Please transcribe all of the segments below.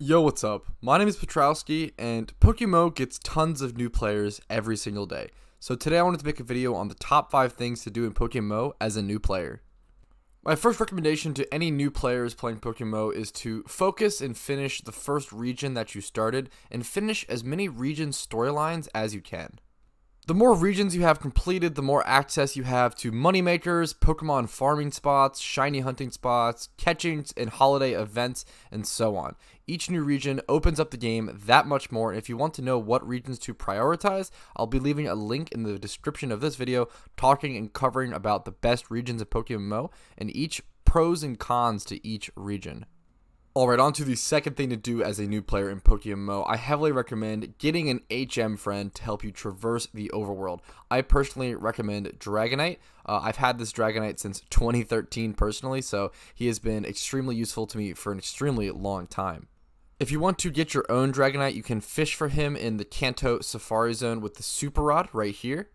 Yo, what's up? My name is Patrouski, and PokeMMO gets tons of new players every single day. So today I wanted to make a video on the top 5 things to do in PokeMMO as a new player. My first recommendation to any new players playing PokeMMO is to focus and finish the first region that you started, and finish as many region storylines as you can. The more regions you have completed, the more access you have to moneymakers, Pokemon farming spots, shiny hunting spots, catchings and holiday events, and so on. Each new region opens up the game that much more, and if you want to know what regions to prioritize, I'll be leaving a link in the description of this video talking and covering about the best regions of PokeMMO and each pros and cons to each region. Alright, on to the second thing to do as a new player in PokeMMO. I heavily recommend getting an HM friend to help you traverse the overworld. I personally recommend Dragonite. I've had this Dragonite since 2013 personally, so he has been extremely useful to me for an extremely long time. If you want to get your own Dragonite, you can fish for him in the Kanto Safari Zone with the Super Rod right here,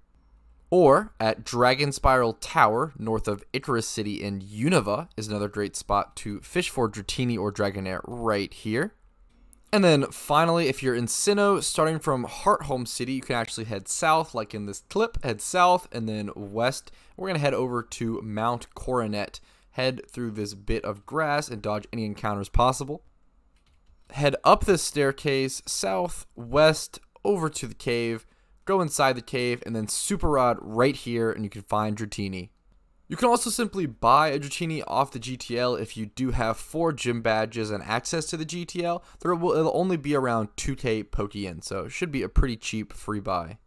or at Dragon Spiral Tower, north of Icarus City in Unova, is another great spot to fish for Dratini or Dragonair right here. And then finally, if you're in Sinnoh, starting from Heartholm City, you can actually head south, like in this clip, head south and then west. We're going to head over to Mount Coronet, head through this bit of grass and dodge any encounters possible. Head up this staircase, south, west, over to the cave, go inside the cave, and then Super Rod right here, and you can find Dratini. You can also simply buy a Dratini off the GTL if you do have 4 gym badges and access to the GTL. It'll only be around 2k Pokeyen, so it should be a pretty cheap free buy.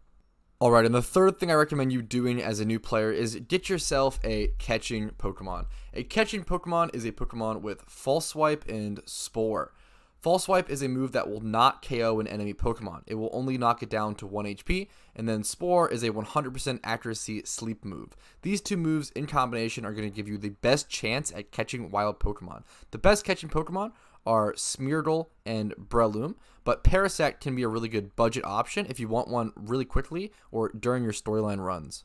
Alright, and the third thing I recommend you doing as a new player is get yourself a catching Pokemon. A catching Pokemon is a Pokemon with False Swipe and Spore. False Swipe is a move that will not KO an enemy Pokemon. It will only knock it down to 1 HP, and then Spore is a 100% accuracy sleep move. These two moves in combination are going to give you the best chance at catching wild Pokemon. The best catching Pokemon are Smeargle and Breloom, but Parasect can be a really good budget option if you want one really quickly or during your storyline runs.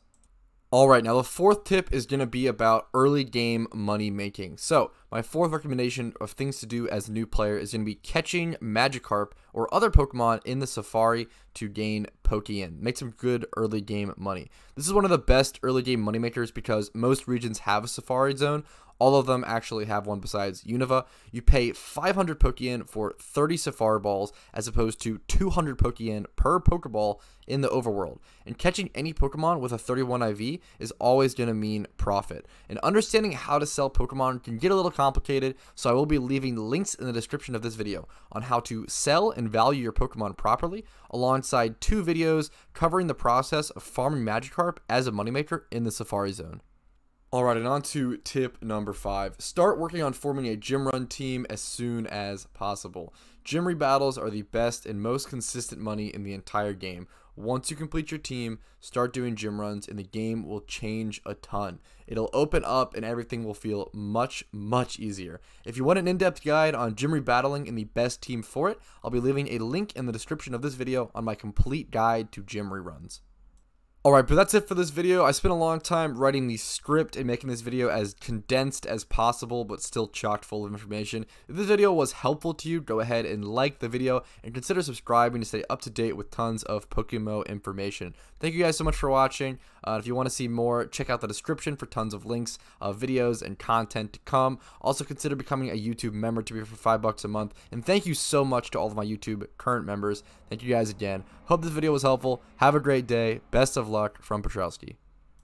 Alright, now the fourth tip is going to be about early game money making. So, my fourth recommendation of things to do as a new player is going to be catching Magikarp or other Pokemon in the Safari to gain Pokeyen. Make some good early game money. This is one of the best early game money makers because most regions have a Safari Zone. All of them actually have one besides Unova. You pay 500 Pokeyen for 30 Safari Balls as opposed to 200 Pokeyen per Pokeball in the overworld. And catching any Pokemon with a 31 IV is always going to mean profit. And understanding how to sell Pokemon can get a little complicated, so I will be leaving links in the description of this video on how to sell and value your Pokemon properly, alongside 2 videos covering the process of farming Magikarp as a moneymaker in the Safari Zone. Alright, and on to tip number 5. Start working on forming a gym run team as soon as possible. Gym rebattles are the best and most consistent money in the entire game. Once you complete your team, start doing gym runs and the game will change a ton. It'll open up and everything will feel much, much easier. If you want an in-depth guide on gym rebattling and the best team for it, I'll be leaving a link in the description of this video on my complete guide to gym reruns. Alright, but that's it for this video. I spent a long time writing the script and making this video as condensed as possible, but still chock full of information. If this video was helpful to you, go ahead and like the video and consider subscribing to stay up to date with tons of PokeMMO information. Thank you guys so much for watching. If you want to see more, check out the description for tons of links, videos, and content to come. Also consider becoming a YouTube member to be for $5 a month. And thank you so much to all of my YouTube current members. Thank you guys again. Hope this video was helpful. Have a great day. Best of luck from Patrouski.